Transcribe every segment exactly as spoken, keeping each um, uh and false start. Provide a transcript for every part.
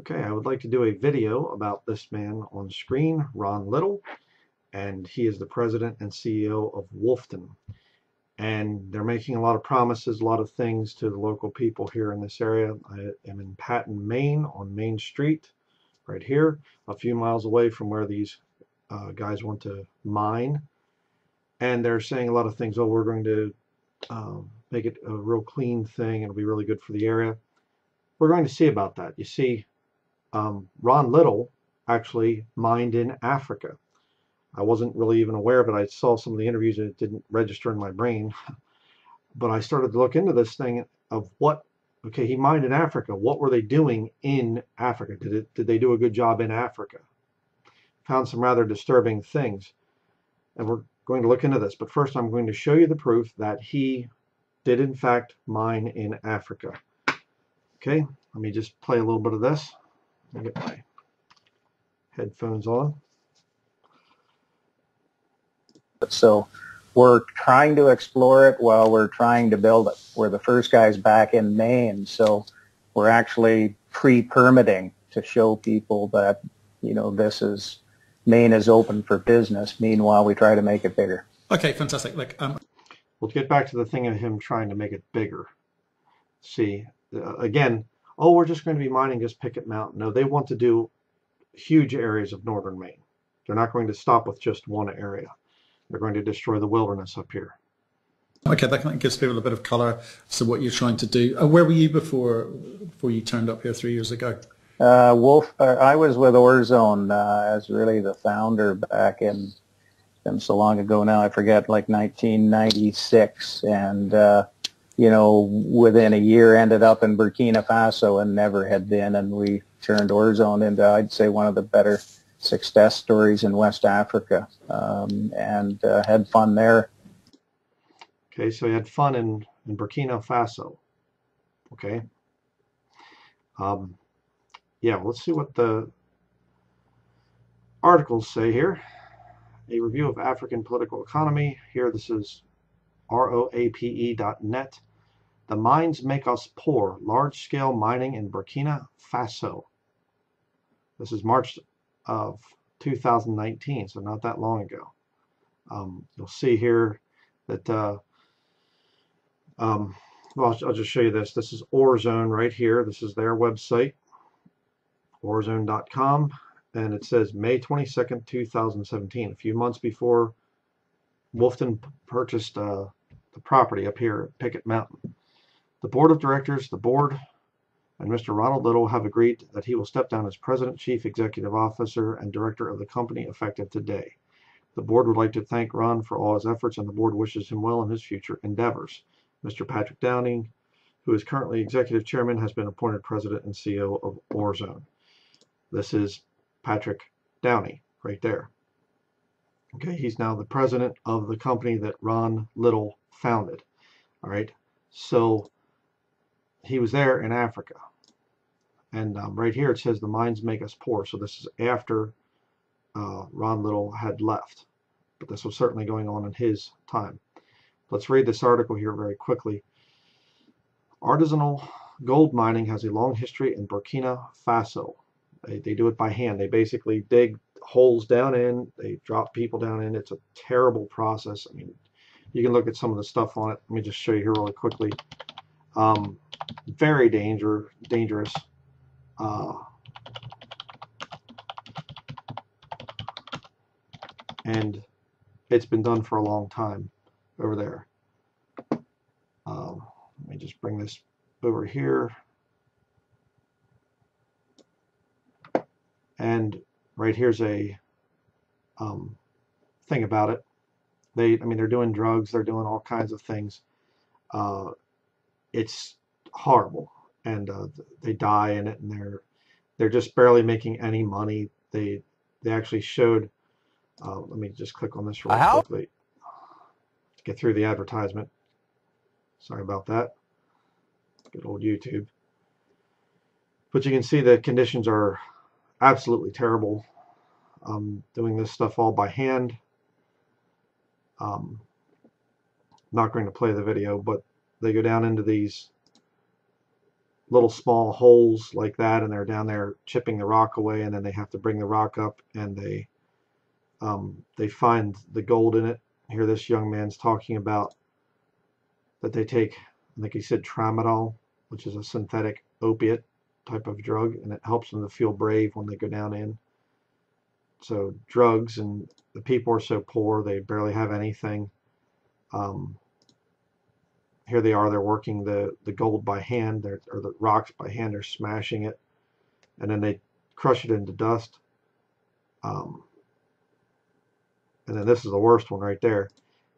Okay, I would like to do a video about this man on screen, Ron Little, and he is the president and C E O of Wolfden. And they're making a lot of promises, a lot of things to the local people here in this area. I am in Patten, Maine, on Main Street, right here, a few miles away from where these uh, guys want to mine. And they're saying a lot of things. Oh, we're going to um, make it a real clean thing. It'll be really good for the area. We're going to see about that. You see, Um, Ron Little actually mined in Africa. I wasn't really even aware of it. I saw some of the interviews and it didn't register in my brain. But I started to look into this thing of what, okay, he mined in Africa. What were they doing in Africa? Did, it, did they do a good job in Africa? Found some rather disturbing things. And we're going to look into this. But first I'm going to show you the proof that he did in fact mine in Africa. Okay, let me just play a little bit of this. I'll get my headphones on. So we're trying to explore it while we're trying to build it. We're the first guys back in Maine, so we're actually pre-permitting to show people that, you know, this is, Maine is open for business. Meanwhile, we try to make it bigger. Okay, fantastic. Like, um... we'll get back to the thing of him trying to make it bigger. See, uh, again, oh, we're just going to be mining just Pickett Mountain. No, they want to do huge areas of northern Maine. They're not going to stop with just one area. They're going to destroy the wilderness up here. Okay, that kind of gives people a bit of color as to what you're trying to do. Uh, where were you before before you turned up here three years ago? Uh, Wolf, uh, I was with Orezone uh, as really the founder back in, been so long ago now, I forget, like nineteen ninety-six. And Uh, you know, within a year ended up in Burkina Faso and never had been, and we turned Orezone into, I'd say, one of the better success stories in West Africa, um, and uh, had fun there. Okay, so he had fun in, in Burkina Faso. Okay. Um, yeah, let's see what the articles say here. A review of African political economy. Here, this is roape dot net. The mines make us poor. Large-scale mining in Burkina Faso. This is March of two thousand nineteen, so not that long ago. Um, you'll see here that, uh, um, well, I'll, I'll just show you this. This is Orezone right here. This is their website, orezone dot com, and it says May twenty-second, two thousand seventeen, a few months before Wolfden purchased uh, the property up here at Pickett Mountain. The board of directors, the board, and Mister Ronald Little have agreed that he will step down as president, chief executive officer, and director of the company effective today. The board would like to thank Ron for all his efforts, and the board wishes him well in his future endeavors. Mister Patrick Downing, who is currently executive chairman, has been appointed president and C E O of Orezone. This is Patrick Downing right there. Okay, he's now the president of the company that Ron Little founded. All right, so he was there in Africa. And um, right here it says the mines make us poor. So this is after uh, Ron Little had left. But this was certainly going on in his time. Let's read this article here very quickly. Artisanal gold mining has a long history in Burkina Faso. They, they do it by hand. They basically dig holes down in, they drop people down in. It's a terrible process. I mean, you can look at some of the stuff on it. Let me just show you here really quickly. Um, very danger, dangerous. Uh, and it's been done for a long time over there. Um, let me just bring this over here. And right here's a um, thing about it. They, I mean, they're doing drugs. They're doing all kinds of things. Uh, it's horrible, and uh, they die in it, and they're they're just barely making any money. They they actually showed. Uh, let me just click on this real uh, quickly. Get through the advertisement. Sorry about that. Good old YouTube. But you can see the conditions are absolutely terrible. Um, doing this stuff all by hand. Um, not going to play the video, but they go down into these little small holes like that, and they're down there chipping the rock away, and then they have to bring the rock up, and they um, they find the gold in it. Here this young man's talking about that they take, I think he said, tramadol, which is a synthetic opiate type of drug, and it helps them to feel brave when they go down in. So drugs, and the people are so poor, they barely have anything. Um, here they are, they're working the, the gold by hand, or the rocks by hand, they're smashing it, and then they crush it into dust. Um, and then this is the worst one right there.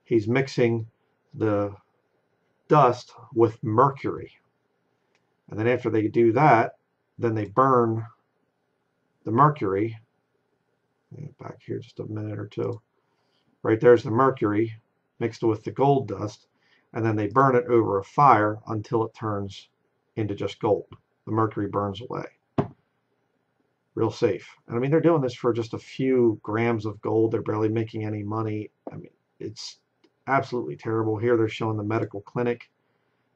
He's mixing the dust with mercury. And then after they do that, then they burn the mercury. Back here just a minute or two. Right there's the mercury mixed with the gold dust, and then they burn it over a fire until it turns into just gold. The mercury burns away. Real safe. And I mean, they're doing this for just a few grams of gold. They're barely making any money. I mean, it's absolutely terrible. Here they're showing the medical clinic.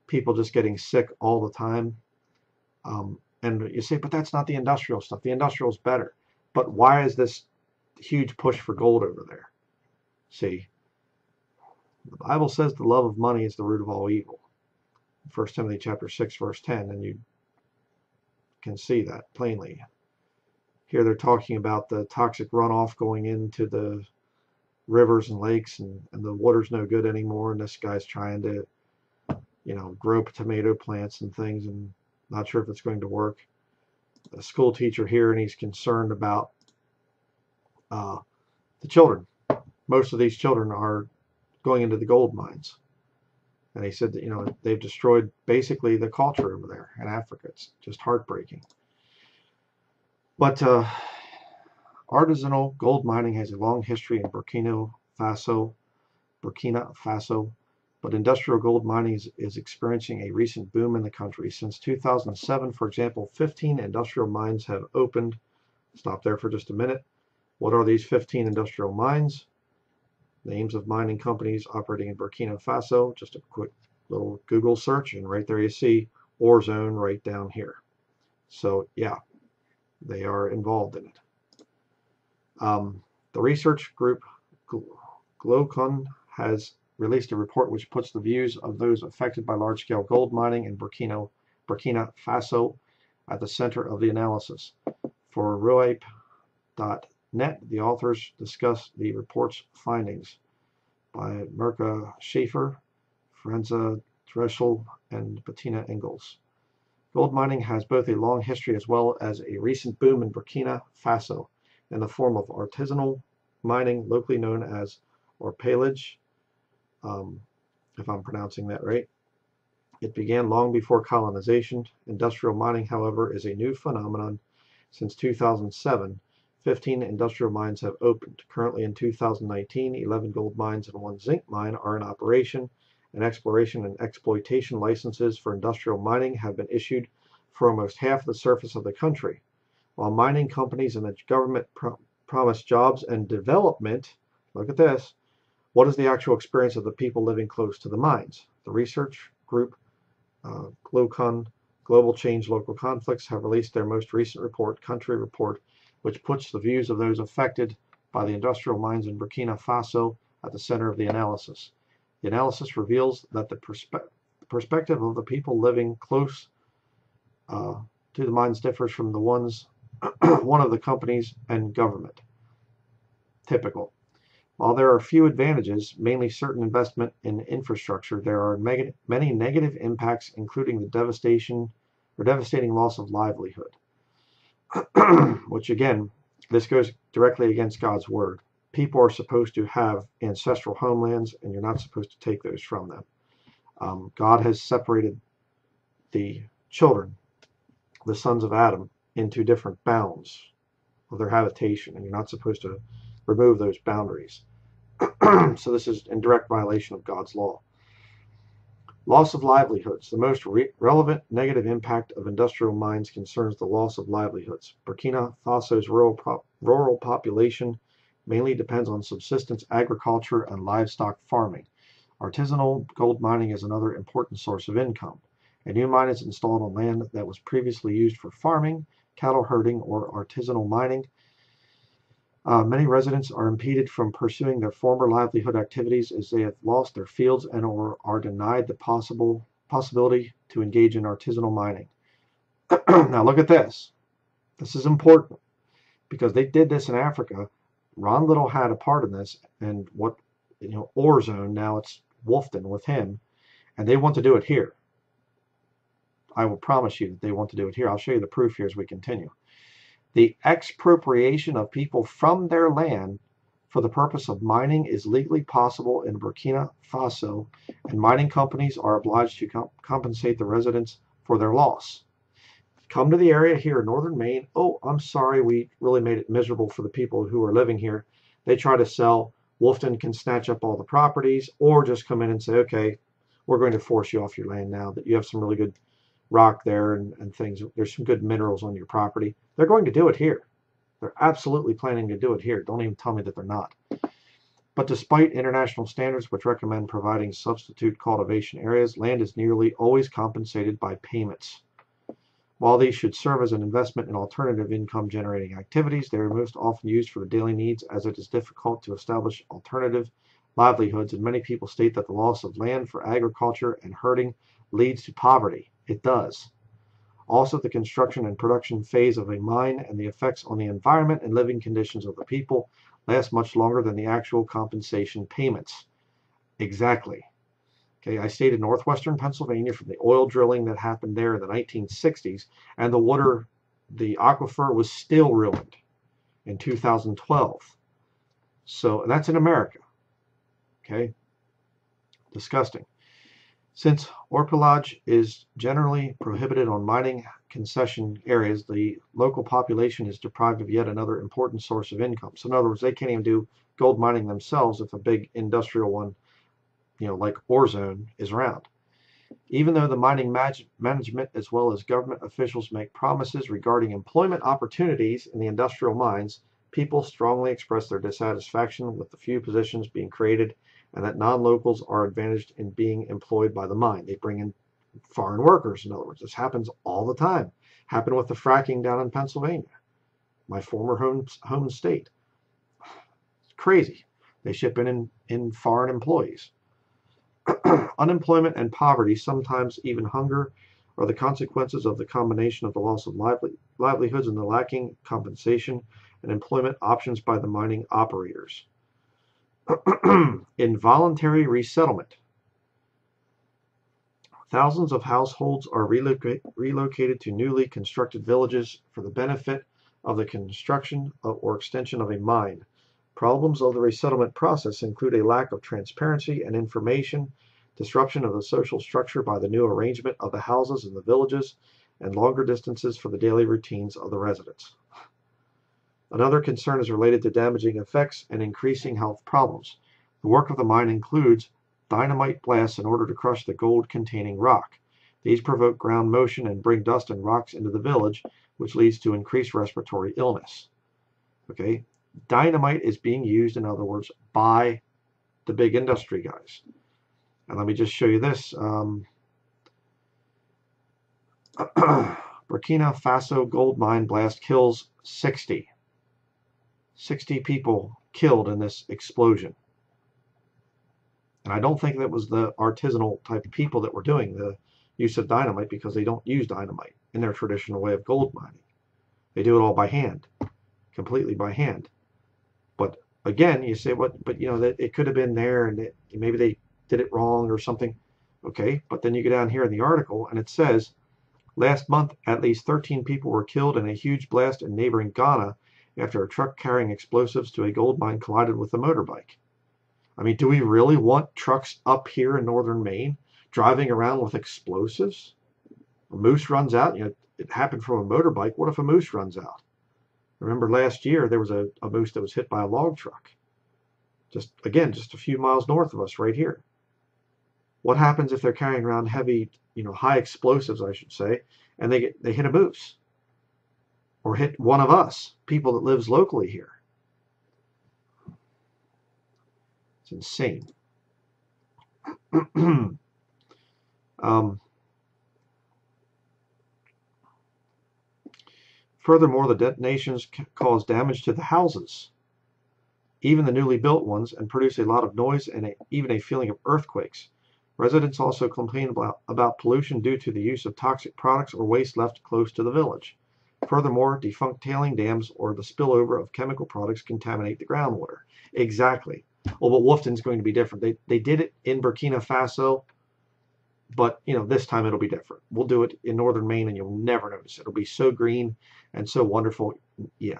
People just getting sick all the time. Um, and you say, but that's not the industrial stuff. The industrial is better. But why is this huge push for gold over there? See, the Bible says the love of money is the root of all evil. First Timothy chapter six verse ten, and you can see that plainly. Here they're talking about the toxic runoff going into the rivers and lakes, and, and the water's no good anymore, and this guy's trying to, you know, grow tomato plants and things, and not sure if it's going to work. A school teacher here, and he's concerned about Uh, the children. Most of these children are going into the gold mines, and he said that, you know, they've destroyed basically the culture over there in Africa. It's just heartbreaking. But uh, artisanal gold mining has a long history in Burkina Faso, Burkina Faso, but industrial gold mining is, is experiencing a recent boom in the country. Since two thousand seven, for example, fifteen industrial mines have opened. Stop there for just a minute. What are these fifteen industrial mines? Names of mining companies operating in Burkina Faso. Just a quick little Google search, and right there you see Orezone right down here. So yeah, they are involved in it. Um, the research group Glocon has released a report which puts the views of those affected by large-scale gold mining in Burkina, Burkina Faso at the center of the analysis. For ROAPE dot net, the authors discuss the report's findings by Mirka Schaefer, Ferenza Dreschel, and Bettina Engels. Gold mining has both a long history as well as a recent boom in Burkina Faso in the form of artisanal mining, locally known as Orpaillage, um, if I'm pronouncing that right. It began long before colonization. Industrial mining, however, is a new phenomenon. Since two thousand seven, fifteen industrial mines have opened. Currently in two thousand nineteen, eleven gold mines and one zinc mine are in operation, and exploration and exploitation licenses for industrial mining have been issued for almost half the surface of the country. While mining companies and the government pro promise jobs and development, look at this, what is the actual experience of the people living close to the mines? The research group, uh, Glocon, Global Change, Local Conflicts, have released their most recent report, Country Report, which puts the views of those affected by the industrial mines in Burkina Faso at the center of the analysis. The analysis reveals that the perspe perspective of the people living close uh, to the mines differs from the ones one of the companies and government. Typical. While there are few advantages, mainly certain investment in infrastructure, there are many negative impacts, including the devastation or devastating loss of livelihood. Which again, this goes directly against God's word. People are supposed to have ancestral homelands, and you're not supposed to take those from them. Um, God has separated the children, the sons of Adam, into different bounds of their habitation, and you're not supposed to remove those boundaries. So this is in direct violation of God's law. Loss of livelihoods. The most re relevant negative impact of industrial mines concerns the loss of livelihoods. Burkina Faso's rural, pro rural population mainly depends on subsistence agriculture and livestock farming. Artisanal gold mining is another important source of income. A new mine is installed on land that was previously used for farming, cattle herding, or artisanal mining. Uh, many residents are impeded from pursuing their former livelihood activities as they have lost their fields and or are denied the possible possibility to engage in artisanal mining. Now look at this. This is important because they did this in Africa. Ron Little had a part in this, and what, you know, Orezone, now it's Wolfden with him, and they want to do it here. I will promise you that they want to do it here. I'll show you the proof here as we continue. The expropriation of people from their land for the purpose of mining is legally possible in Burkina Faso, and mining companies are obliged to comp compensate the residents for their loss. Come to the area here in northern Maine. Oh, I'm sorry, we really made it miserable for the people who are living here. They try to sell. Wolfden can snatch up all the properties, or just come in and say, okay, we're going to force you off your land now that you have some really good rock there and, and things. There's some good minerals on your property. They're going to do it here. They're absolutely planning to do it here. Don't even tell me that they're not. But despite international standards which recommend providing substitute cultivation areas, land is nearly always compensated by payments. While these should serve as an investment in alternative income generating activities, they are most often used for the daily needs, as it is difficult to establish alternative livelihoods, and many people state that the loss of land for agriculture and herding leads to poverty. It does. Also, the construction and production phase of a mine and the effects on the environment and living conditions of the people last much longer than the actual compensation payments. Exactly. Okay, I stayed in northwestern Pennsylvania from the oil drilling that happened there in the nineteen sixties, and the water, the aquifer was still ruined in two thousand twelve. So, and that's in America. Okay, disgusting. Since orpaillage is generally prohibited on mining concession areas, the local population is deprived of yet another important source of income. So in other words, they can't even do gold mining themselves if a big industrial one, you know, like Orezone is around. Even though the mining management as well as government officials make promises regarding employment opportunities in the industrial mines, people strongly express their dissatisfaction with the few positions being created, and that non-locals are advantaged in being employed by the mine. They bring in foreign workers, in other words. This happens all the time. Happened with the fracking down in Pennsylvania, my former home, home state. It's crazy. They ship in, in, in foreign employees. Unemployment and poverty, sometimes even hunger, are the consequences of the combination of the loss of lively, livelihoods and the lacking compensation and employment options by the mining operators. Involuntary resettlement. Thousands of households are relocate, relocated to newly constructed villages for the benefit of the construction of, or extension of a mine. Problems of the resettlement process include a lack of transparency and information, disruption of the social structure by the new arrangement of the houses in the villages, and longer distances for the daily routines of the residents. Another concern is related to damaging effects and increasing health problems. The work of the mine includes dynamite blasts in order to crush the gold-containing rock. These provoke ground motion and bring dust and rocks into the village, which leads to increased respiratory illness. Okay, dynamite is being used, in other words, by the big industry guys. And let me just show you this. Um, Burkina Faso gold mine blast kills sixty. sixty people killed in this explosion. And I don't think that was the artisanal type of people that were doing the use of dynamite, because they don't use dynamite in their traditional way of gold mining. They do it all by hand, completely by hand. But again, you say, what, but you know, that it could have been there and it, maybe they did it wrong or something. Okay, but then you go down here in the article and it says, last month at least thirteen people were killed in a huge blast in neighboring Ghana after a truck carrying explosives to a gold mine collided with a motorbike. I mean, do we really want trucks up here in northern Maine driving around with explosives? A moose runs out, you know, it happened from a motorbike. What if a moose runs out? Remember last year there was a, a moose that was hit by a log truck. Just, again, just a few miles north of us right here. What happens if they're carrying around heavy, you know, high explosives, I should say, and they get, they hit a moose? Or hit one of us, people that lives locally here. It's insane. um, Furthermore, the detonations caused damage to the houses, even the newly built ones, and produced a lot of noise and a, even a feeling of earthquakes. Residents also complained about, about pollution due to the use of toxic products or waste left close to the village. Furthermore, defunct tailing dams or the spillover of chemical products contaminate the groundwater. Exactly. Well, but Wolfden's going to be different. They, they did it in Burkina Faso, but, you know, this time it'll be different. We'll do it in northern Maine and you'll never notice it. It'll be so green and so wonderful. Yeah.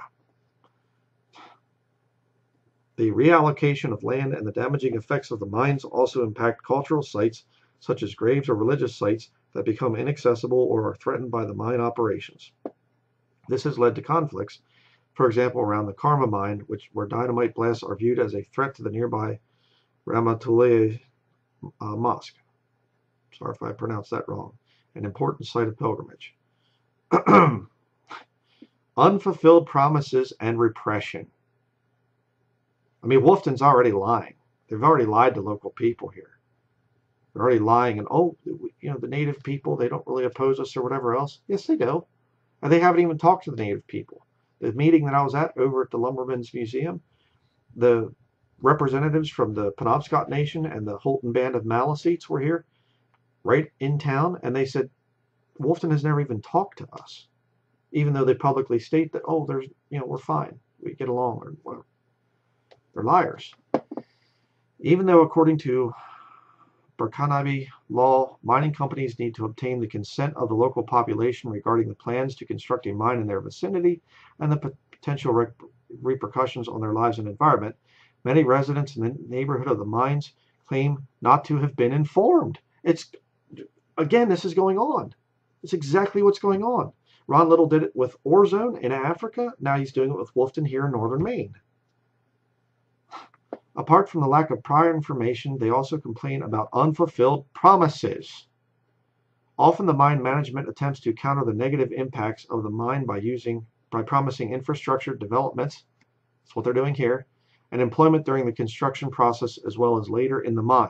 The reallocation of land and the damaging effects of the mines also impact cultural sites, such as graves or religious sites that become inaccessible or are threatened by the mine operations. This has led to conflicts, for example, around the Karma mine, which where dynamite blasts are viewed as a threat to the nearby Ramatulay uh, mosque. Sorry if I pronounced that wrong. An important site of pilgrimage. Unfulfilled promises and repression. I mean, Wolfden's already lying. They've already lied to local people here. They're already lying, and oh, you know, the native people, they don't really oppose us or whatever else. Yes, they do. And they haven't even talked to the native people. The meeting that I was at over at the Lumbermen's Museum, the representatives from the Penobscot Nation and the Houlton Band of Maliseets were here, right in town, and they said, Wolfden has never even talked to us, even though they publicly state that, oh, there's, you know, we're fine, we get along, or whatever. They're liars. Even though, according to Burkinabe law, mining companies need to obtain the consent of the local population regarding the plans to construct a mine in their vicinity and the potential re repercussions on their lives and environment, many residents in the neighborhood of the mines claim not to have been informed. It's, again, this is going on. It's exactly what's going on. Ron Little did it with Orezone in Africa. Now he's doing it with Wolfden here in northern Maine. Apart from the lack of prior information, they also complain about unfulfilled promises. Often the mine management attempts to counter the negative impacts of the mine by using by promising infrastructure developments, that's what they're doing here, and employment during the construction process as well as later in the mine.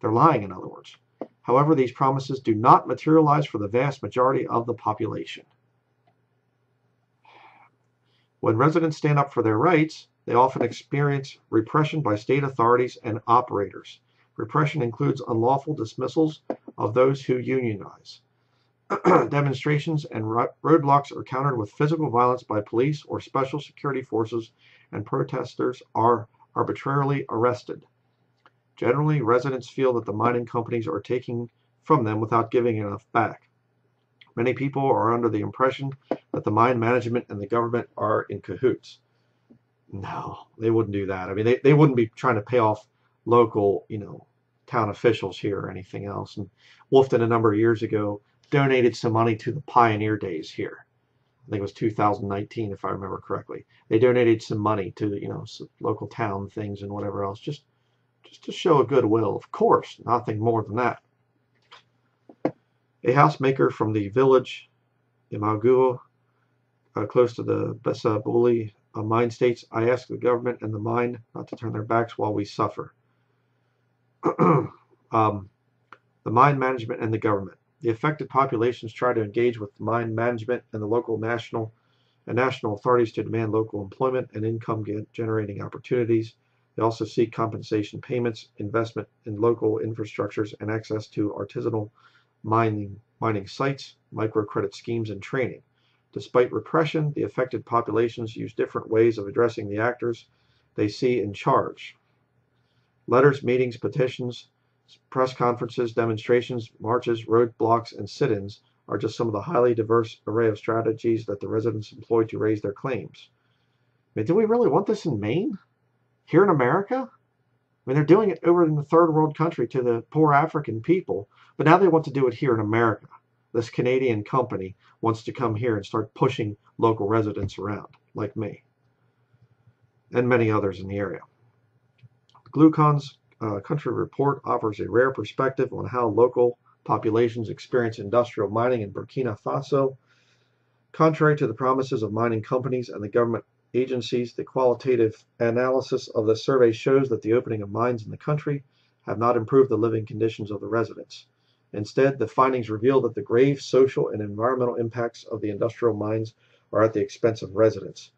They're lying, in other words. However, these promises do not materialize for the vast majority of the population. When residents stand up for their rights, they often experience repression by state authorities and operators. Repression includes unlawful dismissals of those who unionize. Demonstrations and roadblocks are countered with physical violence by police or special security forces, and protesters are arbitrarily arrested. Generally, residents feel that the mining companies are taking from them without giving enough back. Many people are under the impression that the mine management and the government are in cahoots. No, they wouldn't do that. I mean, they, they wouldn't be trying to pay off local, you know, town officials here or anything else. And Wolfden, a number of years ago, donated some money to the Pioneer Days here. I think it was two thousand nineteen, if I remember correctly. They donated some money to, you know, some local town things and whatever else, just, just to show a goodwill. Of course, nothing more than that. A housemaker from the village, Imagua, uh, close to the Besabuli Uh, mine states, I ask the government and the mine not to turn their backs while we suffer. um, the mine management and the government. The affected populations try to engage with the mine management and the local national and national authorities to demand local employment and income generating opportunities. They also seek compensation payments, investment in local infrastructures, and access to artisanal mining, mining sites, microcredit schemes, and training. Despite repression, the affected populations use different ways of addressing the actors they see in charge. Letters, meetings, petitions, press conferences, demonstrations, marches, roadblocks, and sit-ins are just some of the highly diverse array of strategies that the residents employ to raise their claims. I mean, do we really want this in Maine? Here in America? I mean, they're doing it over in the third world country to the poor African people, but now they want to do it here in America. This Canadian company wants to come here and start pushing local residents around, like me, and many others in the area. Glocon's uh, country report offers a rare perspective on how local populations experience industrial mining in Burkina Faso. Contrary to the promises of mining companies and the government agencies, the qualitative analysis of the survey shows that the opening of mines in the country have not improved the living conditions of the residents. Instead, the findings reveal that the grave social and environmental impacts of the industrial mines are at the expense of residents.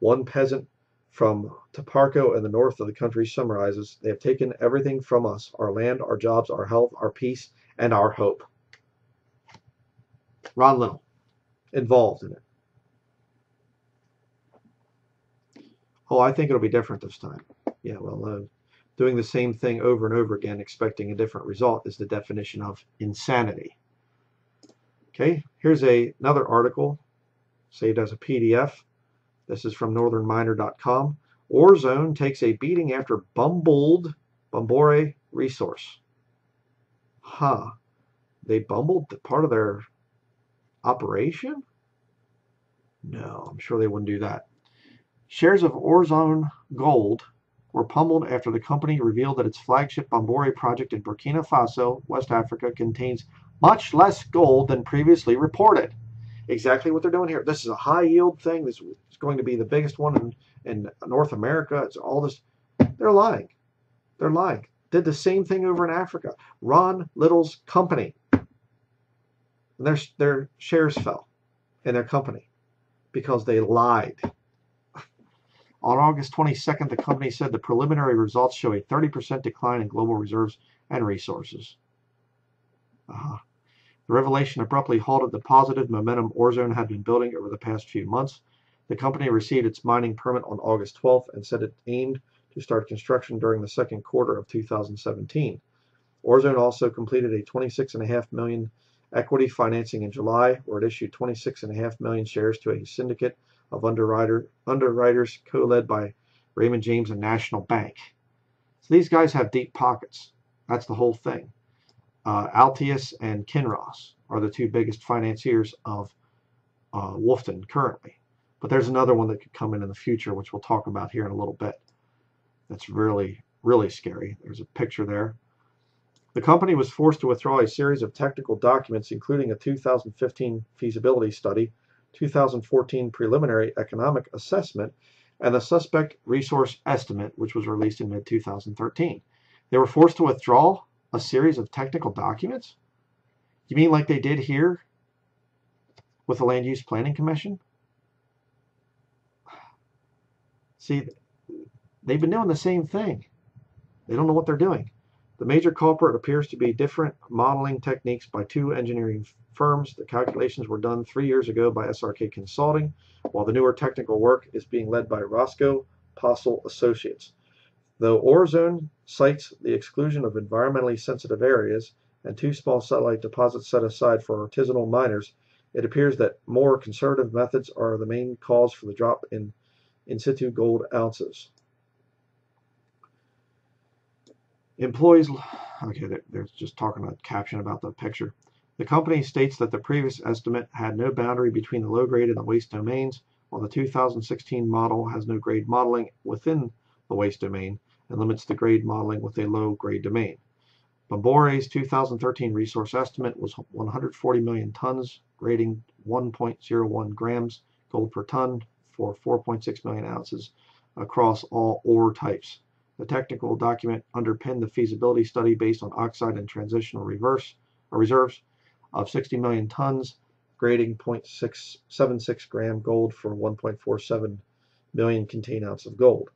One peasant from Taparco in the north of the country summarizes, they have taken everything from us, our land, our jobs, our health, our peace, and our hope. Ron Little, involved in it. Oh, I think it'll be different this time. Yeah, well, uh, doing the same thing over and over again, expecting a different result, is the definition of insanity. Okay, here's a, another article saved as a P D F. This is from northern miner dot com. Orezone takes a beating after bumbled Bomboré resource. Huh. They bumbled the part of their operation? No, I'm sure they wouldn't do that. Shares of Orezone Gold were pummeled after the company revealed that its flagship Bomboré project in Burkina Faso, West Africa, contains much less gold than previously reported. Exactly what they're doing here. This is a high yield thing. This is going to be the biggest one in, in North America. It's all this. They're lying. They're lying. Did the same thing over in Africa. Ron Little's company. And their, their shares fell in their company because they lied. On August twenty-second, the company said the preliminary results show a thirty percent decline in global reserves and resources. Uh-huh. The revelation abruptly halted the positive momentum Orezone had been building over the past few months. The company received its mining permit on August twelfth and said it aimed to start construction during the second quarter of two thousand seventeen. Orezone also completed a twenty-six point five million dollars equity financing in July, where it issued twenty-six point five million dollars shares to a syndicate of underwriter, underwriters co-led by Raymond James and National Bank. So these guys have deep pockets. That's the whole thing. Uh, Altius and Kinross are the two biggest financiers of uh, Wolfden currently. But there's another one that could come in in the future, which we'll talk about here in a little bit. That's really, really scary. There's a picture there. The company was forced to withdraw a series of technical documents, including a two thousand fifteen feasibility study, two thousand fourteen preliminary economic assessment, and the suspect resource estimate, which was released in mid two thousand thirteen. They were forced to withdraw a series of technical documents? You mean like they did here with the Land Use Planning Commission? See, they've been doing the same thing. They don't know what they're doing. The major culprit appears to be different modeling techniques by two engineering firms. The calculations were done three years ago by S R K Consulting, while the newer technical work is being led by Roscoe Postle Associates. Though Orezone cites the exclusion of environmentally sensitive areas and two small satellite deposits set aside for artisanal miners, it appears that more conservative methods are the main cause for the drop in in situ gold ounces. Employees, okay, they're, they're just talking a caption about the picture. The company states that the previous estimate had no boundary between the low grade and the waste domains, while the two thousand sixteen model has no grade modeling within the waste domain and limits the grade modeling with a low-grade domain. Bomboré's two thousand thirteen resource estimate was one hundred forty million tons, grading one point zero one grams gold per ton for four point six million ounces across all ore types. The technical document underpinned the feasibility study based on oxide and transitional reverse, or reserves of sixty million tons, grading zero point six seven six gram gold for one point four seven million contained ounce of gold.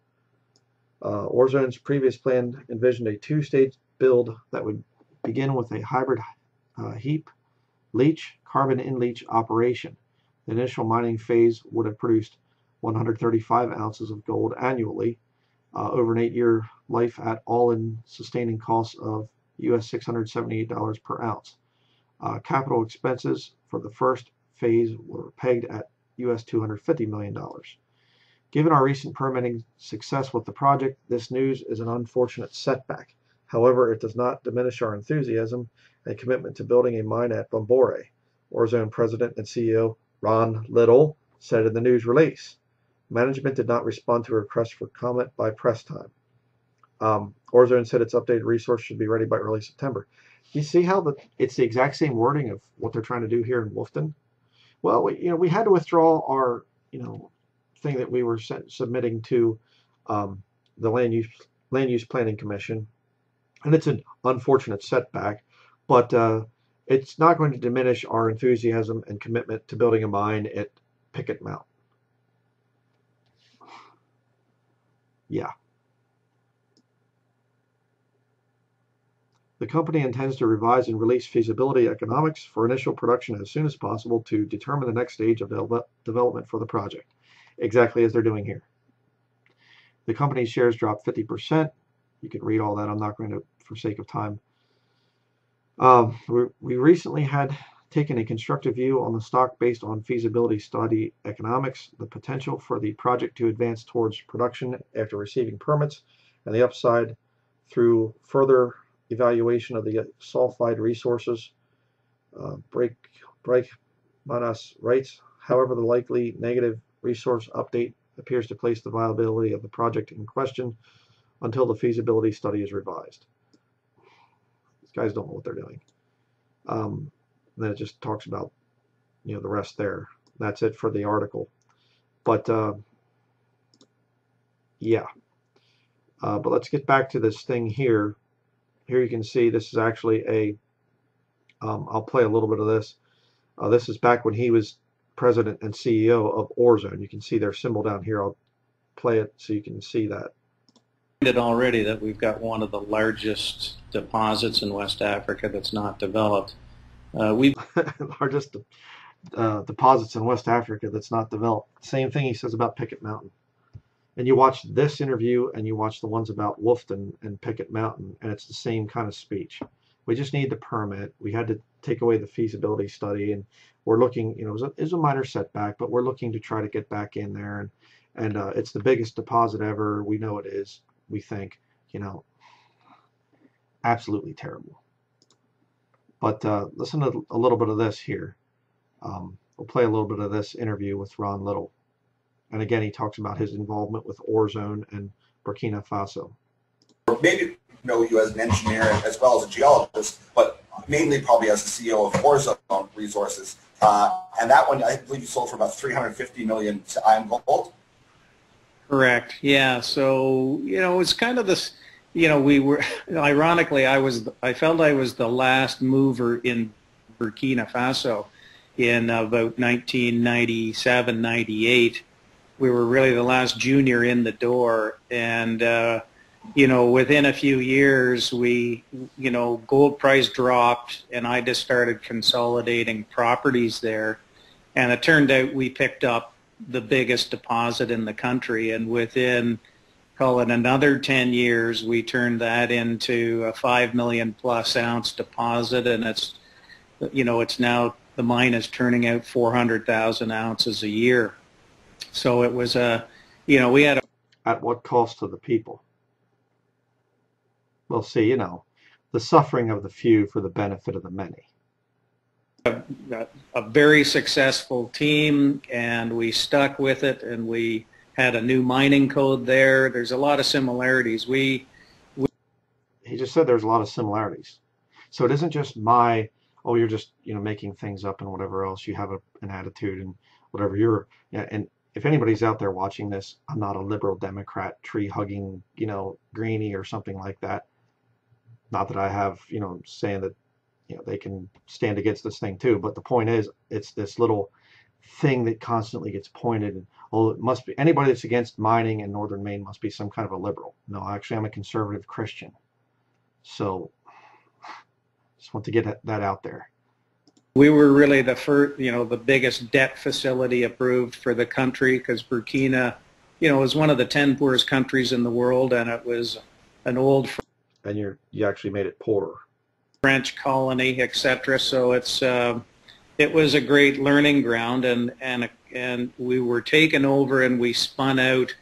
Uh, Orezone's previous plan envisioned a two-stage build that would begin with a hybrid uh, heap leach, carbon in-leach operation. The initial mining phase would have produced one hundred thirty-five ounces of gold annually uh, over an eight-year life at all-in sustaining costs of U S six hundred seventy-eight dollars per ounce. Uh, capital expenses for the first phase were pegged at U S two hundred fifty million dollars. Given our recent permitting success with the project, this news is an unfortunate setback. However, it does not diminish our enthusiasm and commitment to building a mine at Bomboré, Orezone President and C E O Ron Little said in the news release. Management did not respond to a request for comment by press time. Um, Orezone said its updated resource should be ready by early September. You see how the, it's the exact same wording of what they're trying to do here in Wolfden? Well, we, you know, we had to withdraw our, you know, thing that we were submitting to um, the Land Use Land Use Planning Commission, and it's an unfortunate setback, but uh, it's not going to diminish our enthusiasm and commitment to building a mine at Pickett Mountain. Yeah. The company intends to revise and release feasibility economics for initial production as soon as possible to determine the next stage of development for the project, exactly as they're doing here. The company's shares dropped fifty percent. You can read all that. I'm not going to, for sake of time. Um, we, we recently had taken a constructive view on the stock based on feasibility study economics, the potential for the project to advance towards production after receiving permits, and the upside through further evaluation of the sulfide resources, uh, break, break Manas writes. However, the likely negative resource update appears to place the viability of the project in question until the feasibility study is revised. These guys don't know what they're doing. Um, then it just talks about, you know, the rest there. That's it for the article. But uh, yeah, uh, but let's get back to this thing here. Here you can see this is actually a, um, I'll play a little bit of this. Uh, this is back when he was president and C E O of Orezone. You can see their symbol down here. I'll play it so you can see that. Already that we've got one of the largest deposits in West Africa that's not developed. Uh, we've largest de uh, deposits in West Africa that's not developed. Same thing he says about Pickett Mountain. And you watch this interview and you watch the ones about Wolfden and Pickett Mountain, and it's the same kind of speech. We just need the permit. We had to take away the feasibility study, and we're looking, you know, it was a, it was a minor setback, but we're looking to try to get back in there. And, and uh, it's the biggest deposit ever. We know it is. We think, you know, absolutely terrible. But uh, listen to a little bit of this here. Um, we'll play a little bit of this interview with Ron Little. And again, he talks about his involvement with Orezone and Burkina Faso. Maybe you know you as an engineer as well as a geologist, but mainly probably as the C E O of Orezone Resources. Uh, and that one, I believe you sold for about three hundred fifty million dollars to Iron Gold. Correct. Yeah. So, you know, it's kind of this, you know, we were, ironically, I was, I felt I was the last mover in Burkina Faso in about nineteen ninety-seven, ninety-eight. We were really the last junior in the door, and uh, you know, within a few years, we, you know, gold price dropped, and I just started consolidating properties there, and it turned out we picked up the biggest deposit in the country, and within, call it another ten years, we turned that into a five million plus ounce deposit, and it's, you know, it's now the mine is turning out four hundred thousand ounces a year. So it was a, you know, we had a... At what cost to the people? Well, see, you know, the suffering of the few for the benefit of the many. A, a very successful team, and we stuck with it, and we had a new mining code there. There's a lot of similarities. We, we... He just said there's a lot of similarities. So it isn't just my, oh, you're just, you know, making things up and whatever else. You have a, an attitude and whatever you're... and. If anybody's out there watching this, I'm not a liberal Democrat, tree-hugging, you know, greenie or something like that. Not that I have, you know, saying that, you know, they can stand against this thing too. But the point is, it's this little thing that constantly gets pointed. And, oh, it must be anybody that's against mining in northern Maine must be some kind of a liberal. No, actually, I'm a conservative Christian. So, just want to get that out there. We were really the first, you know, the biggest debt facility approved for the country, because Burkina, you know, was one of the ten poorest countries in the world, and it was an old. And you you actually made it poorer. French colony, et cetera. So it's uh, it was a great learning ground, and and and we were taken over, and we spun out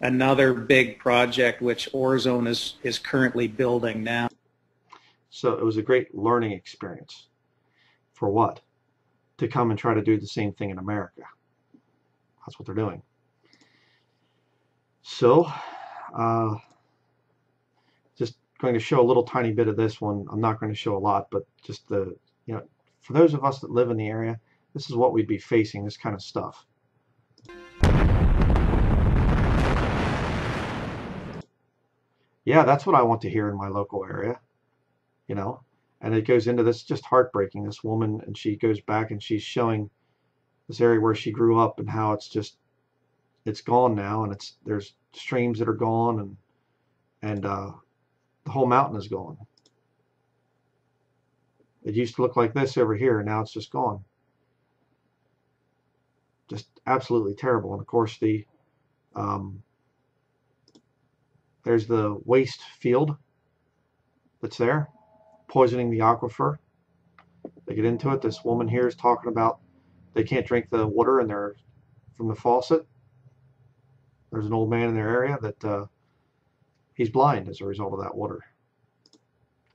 another big project, which Orezone is is currently building now. So it was a great learning experience. For what? To come and try to do the same thing in America. That's what they're doing. So, uh, just going to show a little tiny bit of this one. I'm not going to show a lot, but just the, you know, for those of us that live in the area, this is what we'd be facing, this kind of stuff. Yeah, that's what I want to hear in my local area, you know. And it goes into this, just heartbreaking, this woman, and she goes back and she's showing this area where she grew up and how it's just, it's gone now, and it's there's streams that are gone, and and uh, the whole mountain is gone. It used to look like this over here, and now it's just gone. Just absolutely terrible. And of course, the um, there's the waste field that's there, poisoning the aquifer. They get into it. This woman here is talking about they can't drink the water, and they're from the faucet. There's an old man in their area that uh, he's blind as a result of that water.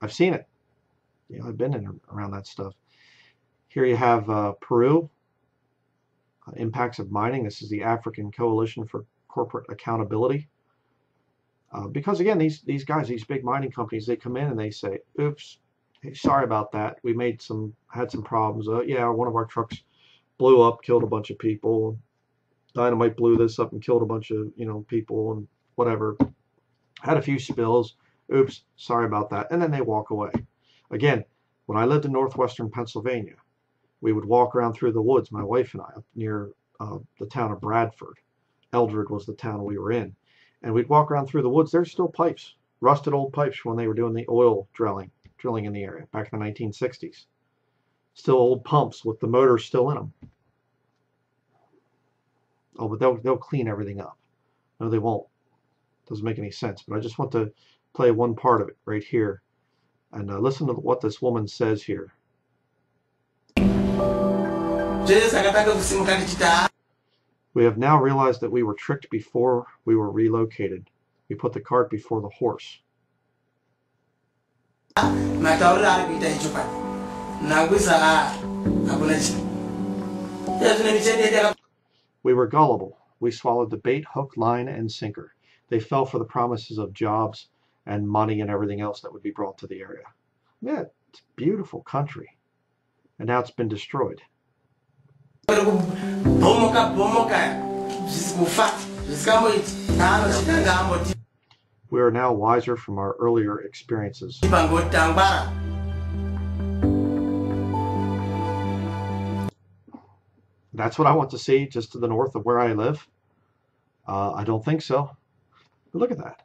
I've seen it. You know, I've been in around that stuff. Here you have uh, Peru. Uh, impacts of mining. This is the African Coalition for Corporate Accountability. Uh, because again, these these guys, these big mining companies, they come in and they say, "Oops, hey, sorry about that. We made some had some problems. Uh, yeah, one of our trucks blew up, killed a bunch of people. Dynamite blew this up and killed a bunch of you know people and whatever. Had a few spills. Oops, sorry about that." And then they walk away. Again, when I lived in northwestern Pennsylvania, we would walk around through the woods, my wife and I, up near uh, the town of Bradford. Eldred was the town we were in. And we'd walk around through the woods. There's still pipes, rusted old pipes when they were doing the oil drilling, drilling in the area back in the nineteen sixties. Still old pumps with the motors still in them. Oh, but they'll, they'll clean everything up. No, they won't. Doesn't make any sense. But I just want to play one part of it right here. And uh, listen to what this woman says here. We have now realized that we were tricked before we were relocated. We put the cart before the horse. We were gullible. We swallowed the bait, hook, line, and sinker. They fell for the promises of jobs and money and everything else that would be brought to the area. Yeah, it's a beautiful country. And now it's been destroyed. We are now wiser from our earlier experiences. That's what I want to see just to the north of where I live. Uh, I don't think so. But look at that.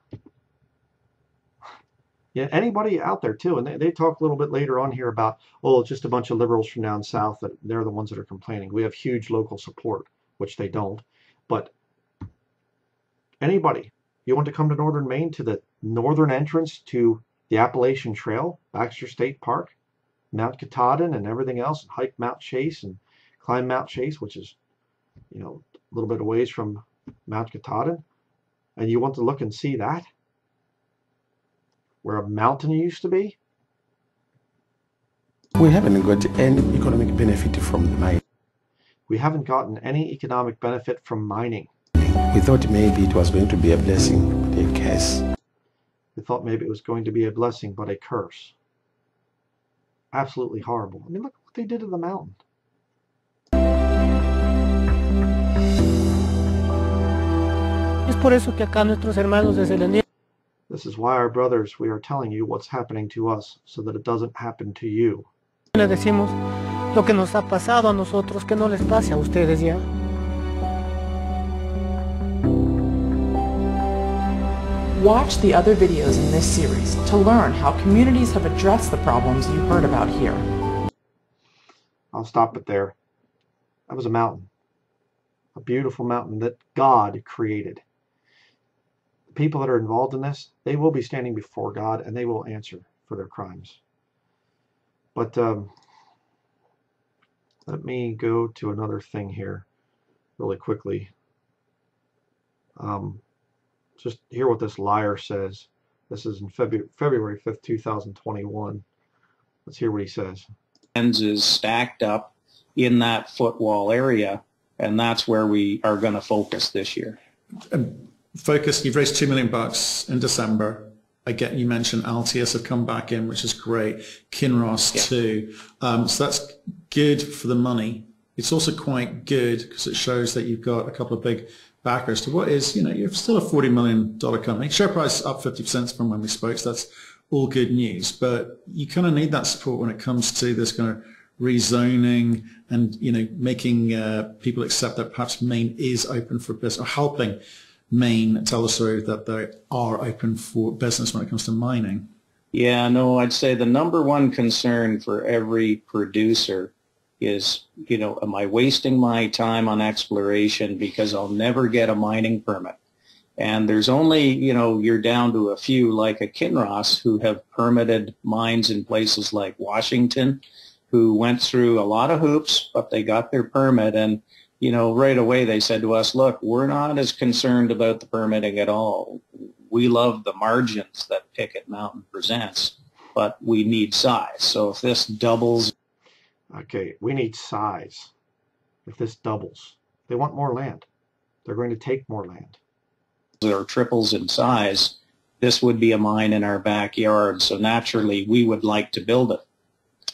Yeah, anybody out there too, and they, they talk a little bit later on here about, oh, it's just a bunch of liberals from down south that they're the ones that are complaining. We have huge local support, which they don't. But anybody, you want to come to northern Maine, to the northern entrance to the Appalachian Trail, Baxter State Park, Mount Katahdin, and everything else, and hike Mount Chase and climb Mount Chase, which is, you know, a little bit away from Mount Katahdin, and you want to look and see that? Where a mountain used to be? We haven't got any economic benefit from the mine. We haven't gotten any economic benefit from mining. We thought maybe it was going to be a blessing, but a curse. We thought maybe it was going to be a blessing, but a curse. Absolutely horrible. I mean, look what they did to the mountain. Es por eso que acá nuestros hermanos desde la nieve. This is why our brothers, we are telling you what's happening to us, so that it doesn't happen to you. Le decimos lo que nos ha pasado a nosotros, que no les pase a ustedes ya. Watch the other videos in this series to learn how communities have addressed the problems you heard about here. I'll stop it there. That was a mountain. A beautiful mountain that God created. People that are involved in this, they will be standing before God, and they will answer for their crimes. But um, let me go to another thing here really quickly. Um, just hear what this liar says. This is in February, February fifth, two thousand twenty-one. Let's hear what he says. Ends is stacked up in that footwall area, and that's where we are going to focus this year. Um, Focus, you've raised two million bucks in December. I get you mentioned Altius have come back in, which is great. Kinross yeah. too. Um, so that's good for the money. It's also quite good because it shows that you've got a couple of big backers to what is, you know, you're still a forty million dollar company. Share price up fifty percent from when we spoke, so that's all good news. But you kind of need that support when it comes to this kind of rezoning and, you know, making uh, people accept that perhaps Maine is open for business, or helping Maine tell the story that they are open for business when it comes to mining? Yeah, no, I'd say the number one concern for every producer is, you know, am I wasting my time on exploration because I'll never get a mining permit? And there's only, you know, you're down to a few like a Kinross who have permitted mines in places like Washington, who went through a lot of hoops, but they got their permit. And, you know, right away they said to us, look, we're not as concerned about the permitting at all. We love the margins that Pickett Mountain presents, but we need size. So if this doubles... Okay, we need size. If this doubles, they want more land. They're going to take more land. Or triples in size, this would be a mine in our backyard. So naturally, we would like to build it.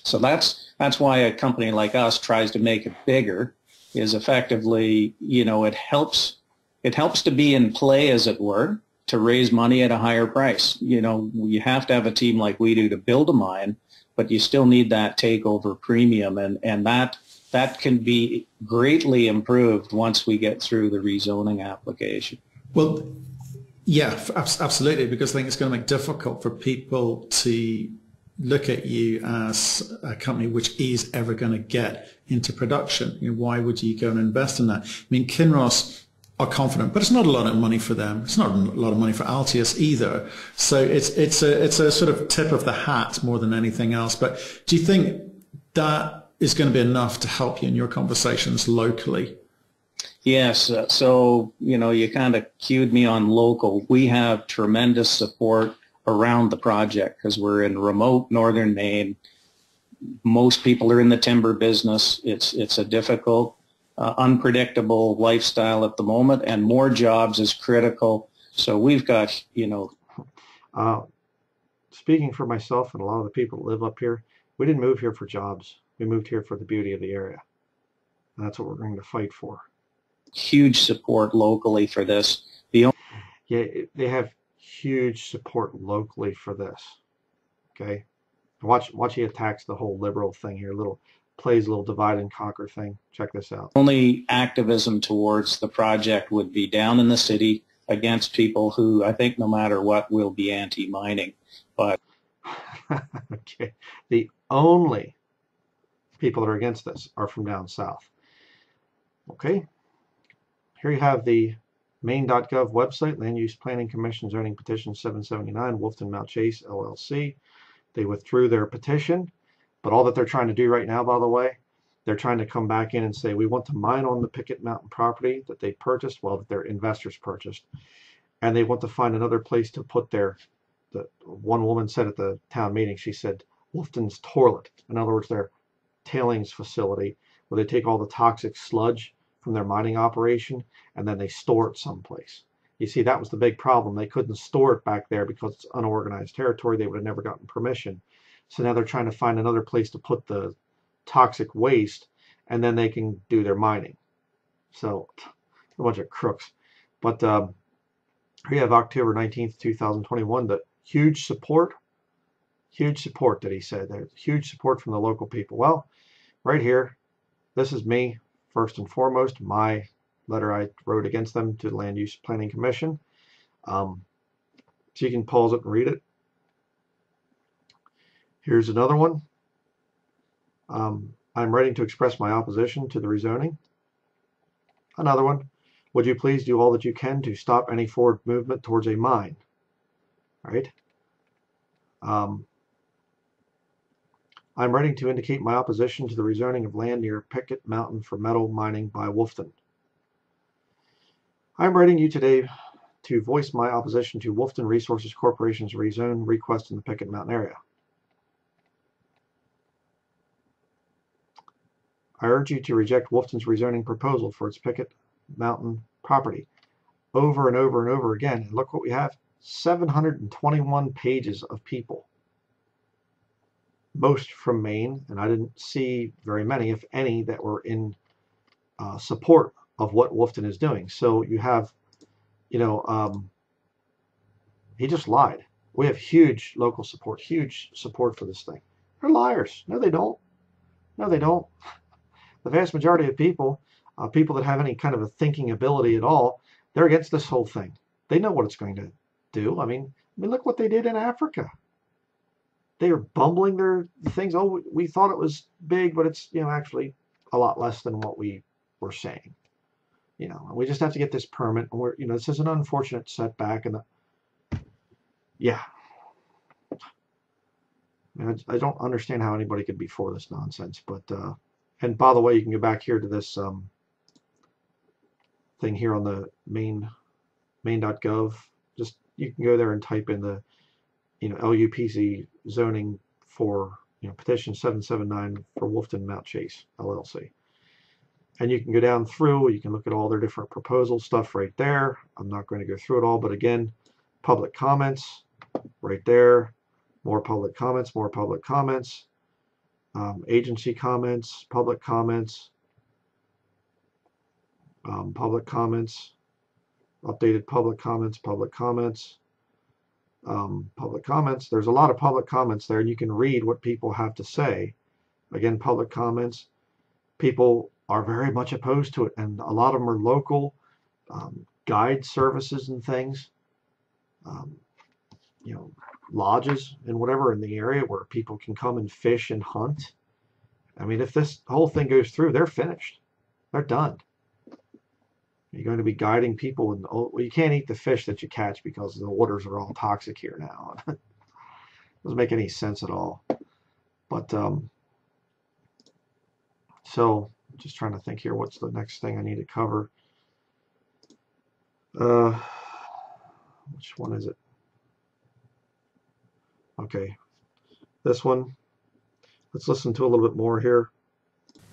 So that's that's why a company like us tries to make it bigger. Is effectively, you know, it helps it helps to be in play, as it were, to raise money at a higher price. You know, you have to have a team like we do to build a mine, but you still need that takeover premium, and, and that that can be greatly improved once we get through the rezoning application. Well, yeah, absolutely, because I think it's going to make it difficult for people to look at you as a company which is ever going to get into production. You know, why would you go and invest in that? I mean, Kinross are confident, but it's not a lot of money for them. It's not a lot of money for Altius either. So it's it's a it's a sort of tip of the hat more than anything else. But do you think that is going to be enough to help you in your conversations locally? Yes. Uh, so, you know, you kind of cued me on local. We have tremendous support around the project because we're in remote northern Maine. Most people are in the timber business. It's it's a difficult, uh, unpredictable lifestyle at the moment, and more jobs is critical. So we've got, you know. Uh, speaking for myself and a lot of the people that live up here, we didn't move here for jobs. We moved here for the beauty of the area. And that's what we're going to fight for. Huge support locally for this. The only yeah, they have huge support locally for this. Okay, watch watch he attacks the whole liberal thing here. Little plays a little divide and conquer thing. Check this out. Only activism towards the project would be down in the city against people who I think no matter what will be anti-mining. But okay, the only people that are against this are from down south. Okay. Here you have the Maine dot gov website, Land Use Planning Commission Zoning Petition seven seventy-nine, Wolfden Mount Chase, L L C. They withdrew their petition, but all that they're trying to do right now, by the way, they're trying to come back in and say, we want to mine on the Pickett Mountain property that they purchased, well, that their investors purchased, and they want to find another place to put their, the, one woman said at the town meeting, she said, Wolfden's toilet, in other words, their tailings facility, where they take all the toxic sludge from their mining operation and then they store it someplace. You see, that was the big problem. They couldn't store it back there because it's unorganized territory. They would have never gotten permission. So now they're trying to find another place to put the toxic waste and then they can do their mining. So a bunch of crooks. But um, we have October nineteenth two thousand twenty-one, the huge support, huge support that he said. There's huge support from the local people. Well, right here, this is me. First and foremost, my letter I wrote against them to the Land Use Planning Commission. Um, so you can pause it and read it. Here's another one. Um, I'm writing to express my opposition to the rezoning. Another one. Would you please do all that you can to stop any forward movement towards a mine? All right. Um, I'm writing to indicate my opposition to the rezoning of land near Pickett Mountain for metal mining by Wolfden. I'm writing you today to voice my opposition to Wolfden Resources Corporation's rezone request in the Pickett Mountain area. I urge you to reject Wolfden's rezoning proposal for its Pickett Mountain property. Over and over and over again, and look what we have, seven hundred twenty-one pages of people. Most from Maine, and I didn't see very many, if any, that were in uh, support of what Wolfden is doing. So you have, you know, um, he just lied. We have huge local support, huge support for this thing. They're liars. No, they don't. No, they don't. The vast majority of people, uh, people that have any kind of a thinking ability at all, they're against this whole thing. They know what it's going to do. I mean, I mean, look what they did in Africa. They are bumbling their things. Oh, we thought it was big, but it's, you know, actually a lot less than what we were saying. You know, we just have to get this permit. And we're, you know, this is an unfortunate setback. And the, yeah, I, mean, I, I don't understand how anybody could be for this nonsense. But uh, and by the way, you can go back here to this um, thing here on the Maine Maine dot gov. Just you can go there and type in the, you know, L U P C zoning for, you know, petition seven seven nine for Wolfden Mount Chase L L C. And you can go down through, you can look at all their different proposal stuff right there. I'm not going to go through it all, but again, public comments right there, more public comments, more public comments, um, agency comments, public comments, um, public comments, updated public comments, public comments, um, public comments. There's a lot of public comments there, and you can read what people have to say. Again, public comments, people are very much opposed to it, and a lot of them are local um, guide services and things, um, you know, lodges and whatever in the area where people can come and fish and hunt. I mean, if this whole thing goes through, they're finished. They're done. You're going to be guiding people, and well, you can't eat the fish that you catch because the waters are all toxic here now. It doesn't make any sense at all. But um, so. Just trying to think here, what's the next thing I need to cover? Uh, which one is it? Okay, this one. Let's listen to a little bit more here.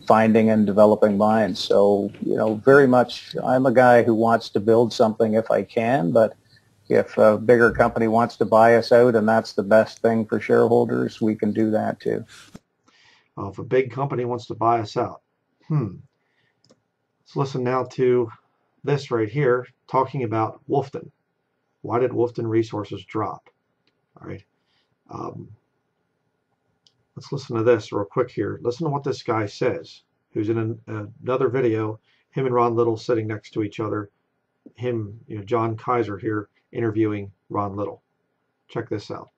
Finding and developing mines. So, you know, very much, I'm a guy who wants to build something if I can, but if a bigger company wants to buy us out and that's the best thing for shareholders, we can do that too. Well, if a big company wants to buy us out. Hmm. Let's listen now to this right here, talking about Wolfden. Why did Wolfden Resources drop? All right. Um, let's listen to this real quick here. Listen to what this guy says, who's in an, uh, another video, him and Ron Little sitting next to each other, him, you know, John Kaiser here interviewing Ron Little. Check this out.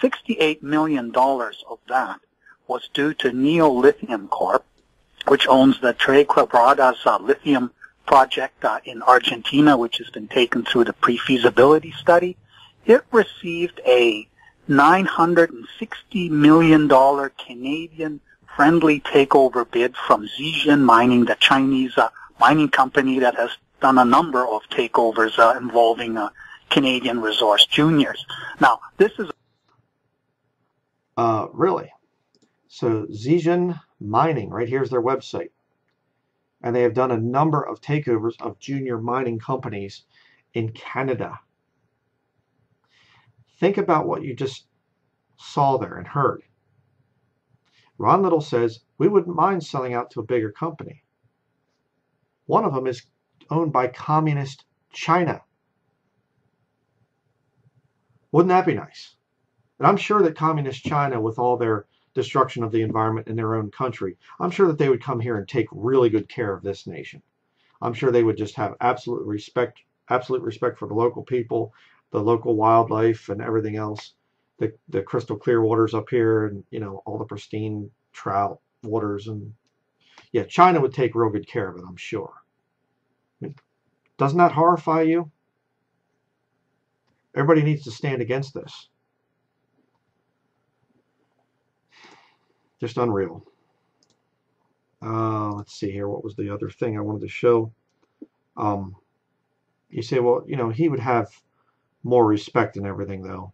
sixty-eight million dollars of that was due to Neolithium Corp, which owns the Tres Quebradas uh, lithium project uh, in Argentina, which has been taken through the pre-feasibility study. It received a nine hundred sixty million dollars Canadian friendly takeover bid from Zijin Mining, the Chinese uh, mining company that has done a number of takeovers uh, involving uh, Canadian resource juniors. Now, this is... Uh, really? So, Zijin Mining, right here's their website, and they have done a number of takeovers of junior mining companies in Canada. Think about what you just saw there and heard. Ron Little says we wouldn't mind selling out to a bigger company. One of them is owned by communist China. Wouldn't that be nice? And I'm sure that communist China, with all their destruction of the environment in their own country, I'm sure that they would come here and take really good care of this nation. I'm sure they would just have absolute respect, absolute respect for the local people, the local wildlife, and everything else. The, the crystal clear waters up here, and, you know, all the pristine trout waters, and yeah, China would take real good care of it, I'm sure. I mean, doesn't that horrify you? Everybody needs to stand against this. Just unreal. Uh, let's see here. What was the other thing I wanted to show? Um, you say, well, you know, he would have more respect and everything, though,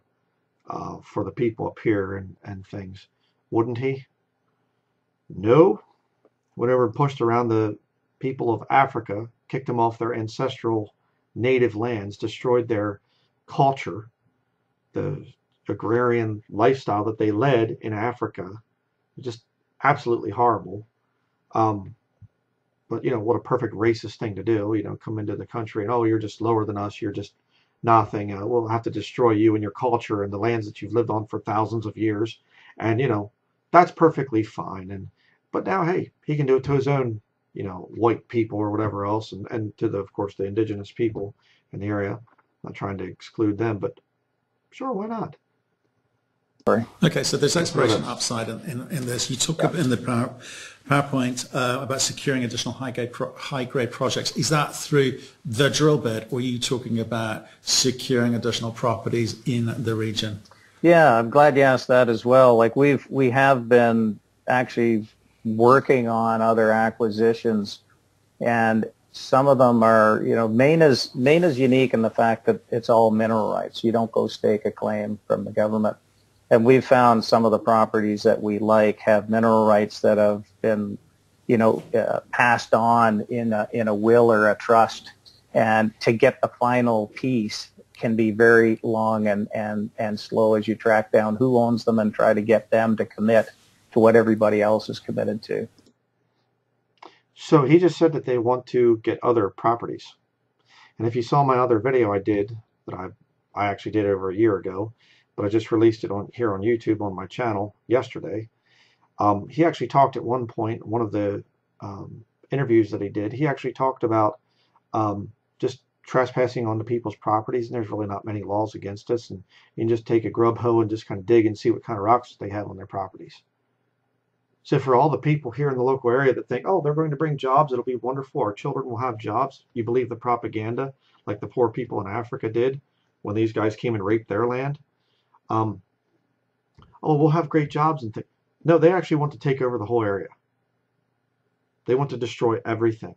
uh, for the people up here and, and things. Wouldn't he? No. Whenever pushed around, the people of Africa kicked them off their ancestral native lands, destroyed their culture, the agrarian lifestyle that they led in Africa. Just absolutely horrible. Um, but, you know, what a perfect racist thing to do. You know, come into the country and, oh, you're just lower than us. You're just nothing. Uh, we'll have to destroy you and your culture and the lands that you've lived on for thousands of years. And, you know, that's perfectly fine. And But now, hey, he can do it to his own, you know, white people or whatever else, and, and to the, of course, the indigenous people in the area. I'm not trying to exclude them, but sure, why not? Okay, so there's exploration upside in, in, in this. You talk yeah. in the power, PowerPoint uh, about securing additional high-grade pro, high-grade projects. Is that through the drill bit, or are you talking about securing additional properties in the region? Yeah, I'm glad you asked that as well. Like we've we have been actually working on other acquisitions, and some of them are, you know, Maine is Maine is unique in the fact that it's all mineral rights. You don't go stake a claim from the government. And we've found some of the properties that we like have mineral rights that have been, you know, uh, passed on in a, in a will or a trust. And to get the final piece can be very long and, and, and slow as you track down who owns them and try to get them to commit to what everybody else is committed to. So he just said that they want to get other properties. And if you saw my other video I did, that I, I actually did over a year ago, but I just released it on here on YouTube on my channel yesterday. Um, he actually talked at one point, one of the um, interviews that he did, he actually talked about um, just trespassing onto people's properties, and there's really not many laws against us, and you can just take a grub hoe and just kind of dig and see what kind of rocks they have on their properties. So for all the people here in the local area that think, oh, they're going to bring jobs, it'll be wonderful, our children will have jobs, you believe the propaganda like the poor people in Africa did when these guys came and raped their land. Um, oh, we'll have great jobs and things. No, they actually want to take over the whole area. They want to destroy everything.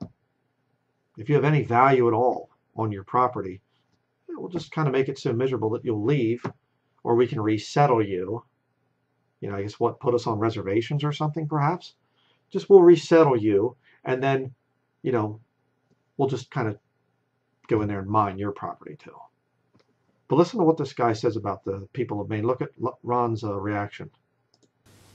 If you have any value at all on your property, we'll just kind of make it so miserable that you'll leave, or we can resettle you. You know, I guess what, put us on reservations or something perhaps? Just we'll resettle you, and then, you know, we'll just kind of go in there and mine your property too. But listen to what this guy says about the people of Maine. Look at Ron's uh, reaction.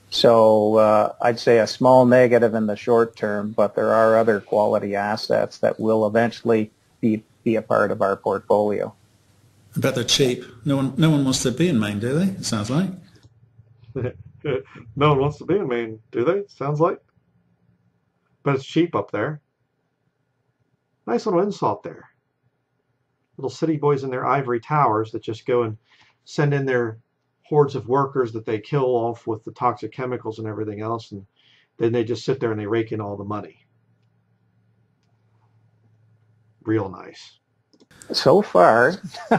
So uh, I'd say a small negative in the short term, but there are other quality assets that will eventually be, be a part of our portfolio. I bet they're cheap. No one, no one wants to be in Maine, do they? It sounds like. No one wants to be in Maine, do they? Sounds like. But it's cheap up there. Nice little insult there. Little city boys in their ivory towers that just go and send in their hordes of workers that they kill off with the toxic chemicals and everything else, and then they just sit there and they rake in all the money. Real nice. So far,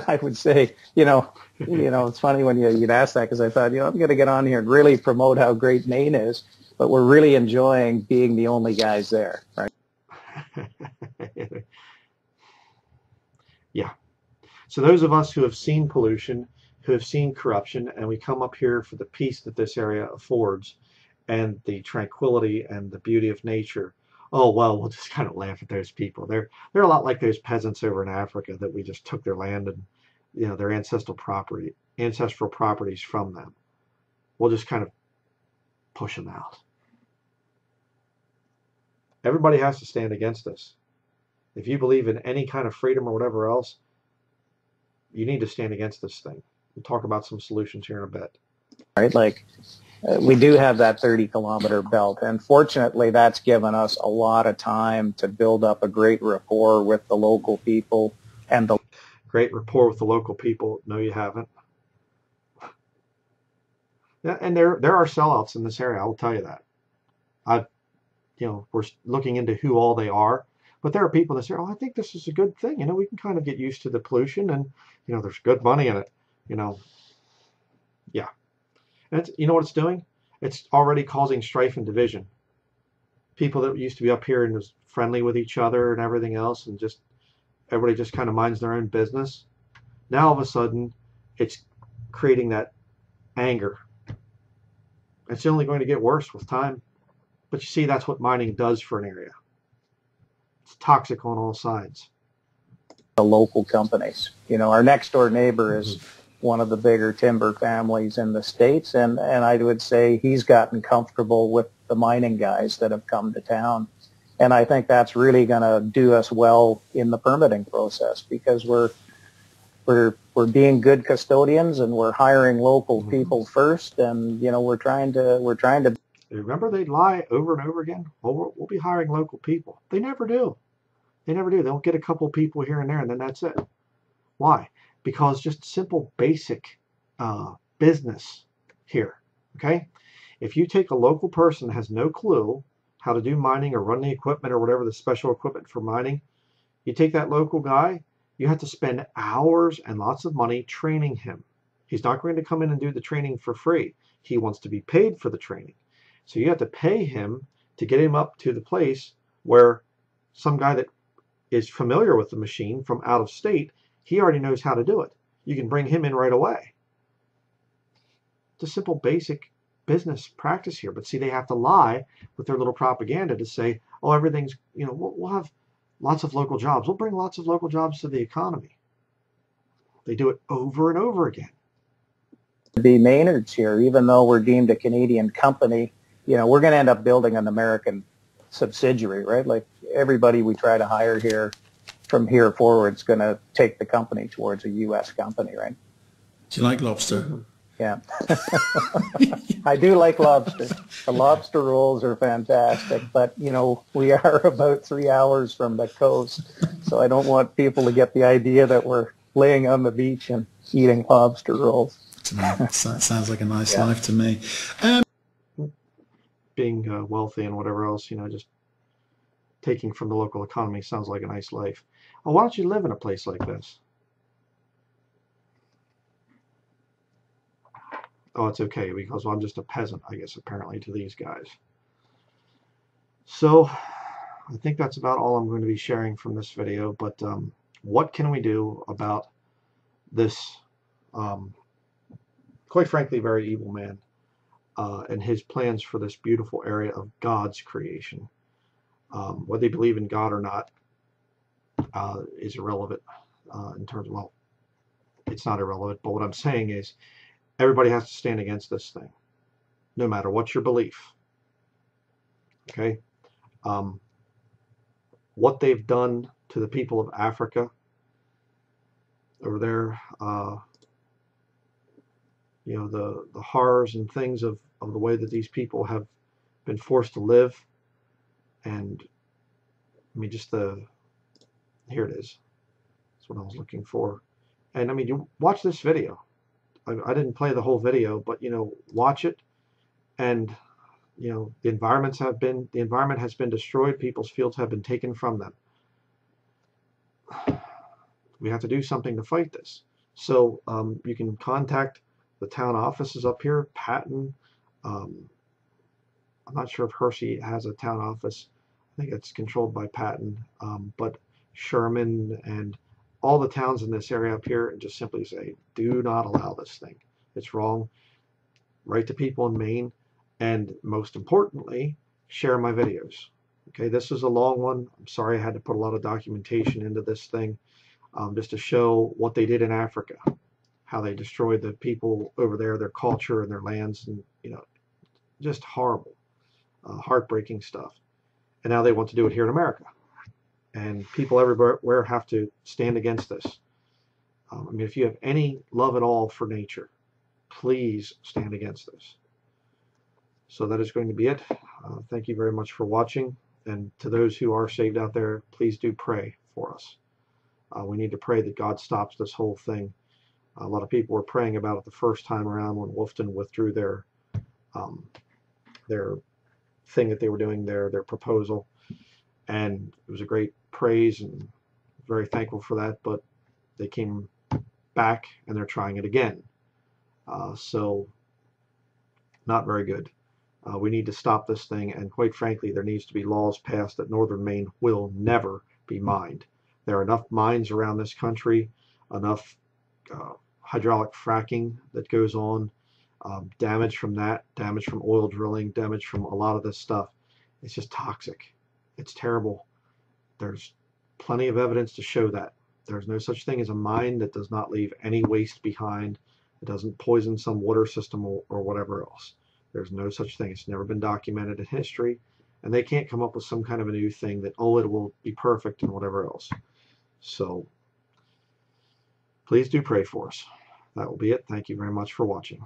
I would say, you know, you know, it's funny when you, you'd ask that, because I thought, you know, I'm going to get on here and really promote how great Maine is, but we're really enjoying being the only guys there, right? Yeah. So those of us who have seen pollution, who have seen corruption, and we come up here for the peace that this area affords and the tranquility and the beauty of nature, oh, well, we'll just kind of laugh at those people. They're, they're a lot like those peasants over in Africa that we just took their land and, you know, their ancestral property, ancestral properties from them. We'll just kind of push them out. Everybody has to stand against us. If you believe in any kind of freedom or whatever else, you need to stand against this thing. We'll talk about some solutions here in a bit. Right, like uh, we do have that thirty kilometer belt, and fortunately that's given us a lot of time to build up a great rapport with the local people and the great rapport with the local people. No, you haven't. Yeah, and there there are sellouts in this area. I will tell you that. I, you know, we're looking into who all they are. But there are people that say, oh, I think this is a good thing. You know, we can kind of get used to the pollution, and, you know, there's good money in it. You know, yeah. And it's, you know what it's doing? It's already causing strife and division. People that used to be up here and was friendly with each other and everything else, and just everybody just kind of minds their own business. Now, all of a sudden, it's creating that anger. It's only going to get worse with time. But you see, that's what mining does for an area. It's toxic on all sides. The local companies. You know, our next door neighbor is one of the bigger timber families in the States, and, and I would say he's gotten comfortable with the mining guys that have come to town. And I think that's really going to do us well in the permitting process, because we're, we're, we're being good custodians, and we're hiring local people first, and, you know, we're trying to, we're trying to Remember, they lie over and over again. Well, we'll be hiring local people. They never do. They never do. They'll get a couple people here and there, and then that's it. Why? Because just simple, basic uh, business here. Okay? If you take a local person that has no clue how to do mining or run the equipment or whatever the special equipment for mining, you take that local guy, you have to spend hours and lots of money training him. He's not going to come in and do the training for free. He wants to be paid for the training. So you have to pay him to get him up to the place where some guy that is familiar with the machine from out of state, he already knows how to do it. You can bring him in right away. It's a simple basic business practice here. But see, they have to lie with their little propaganda to say, oh, everything's, you know, we'll, we'll have lots of local jobs. We'll bring lots of local jobs to the economy. They do it over and over again. To be Maynards here, even though we're deemed a Canadian company, you know, we're going to end up building an American subsidiary, right? Like everybody we try to hire here from here forward is going to take the company towards a U S company, right? Do you like lobster? Yeah. I do like lobster. The lobster rolls are fantastic, but, you know, we are about three hours from the coast, so I don't want people to get the idea that we're laying on the beach and eating lobster rolls. That sounds like a nice yeah. life to me. Um, Being uh, wealthy and whatever else, you know, just taking from the local economy sounds like a nice life. Oh, why don't you live in a place like this? Oh, it's okay because well, I'm just a peasant, I guess, apparently, to these guys. So I think that's about all I'm going to be sharing from this video. But um, what can we do about this, um, quite frankly, very evil man? Uh, and his plans for this beautiful area of God's creation. Um, whether you believe in God or not uh, is irrelevant uh, in terms of, well, it's not irrelevant, but what I'm saying is everybody has to stand against this thing, no matter what your belief. Okay? Um, what they've done to the people of Africa over there, uh, you know, the, the horrors and things of, of the way that these people have been forced to live. And, I mean, just the, here it is. That's what I was looking for. And, I mean, you watch this video. I, I didn't play the whole video, but, you know, watch it. And, you know, the environments have been, the environment has been destroyed. People's fields have been taken from them. We have to do something to fight this. So, um, you can contact the town offices up here, Patten. Um, I'm not sure if Hershey has a town office. I think it's controlled by Patten. Um, but Sherman and all the towns in this area up here, and just simply say, do not allow this thing. It's wrong. Write to people in Maine, and most importantly, share my videos. Okay, this is a long one. I'm sorry I had to put a lot of documentation into this thing, um, just to show what they did in Africa. How they destroyed the people over there, their culture and their lands, and you know, just horrible, uh, heartbreaking stuff. And now they want to do it here in America, and people everywhere have to stand against this. Um, I mean, if you have any love at all for nature, please stand against this. So that is going to be it. Uh, thank you very much for watching, and to those who are saved out there, please do pray for us. Uh, we need to pray that God stops this whole thing. A lot of people were praying about it the first time around when Wolfden withdrew their um, their thing that they were doing, their, their proposal. And it was a great praise and very thankful for that. But they came back and they're trying it again. Uh, so not very good. Uh, we need to stop this thing. And quite frankly, there needs to be laws passed that northern Maine will never be mined. There are enough mines around this country, enough Uh, hydraulic fracking that goes on, um, damage from that, damage from oil drilling, damage from a lot of this stuff. It's just toxic. It's terrible. There's plenty of evidence to show that. There's no such thing as a mine that does not leave any waste behind. It doesn't poison some water system or, or whatever else. There's no such thing. It's never been documented in history, and they can't come up with some kind of a new thing that, oh, it will be perfect and whatever else. So please do pray for us. That will be it. Thank you very much for watching.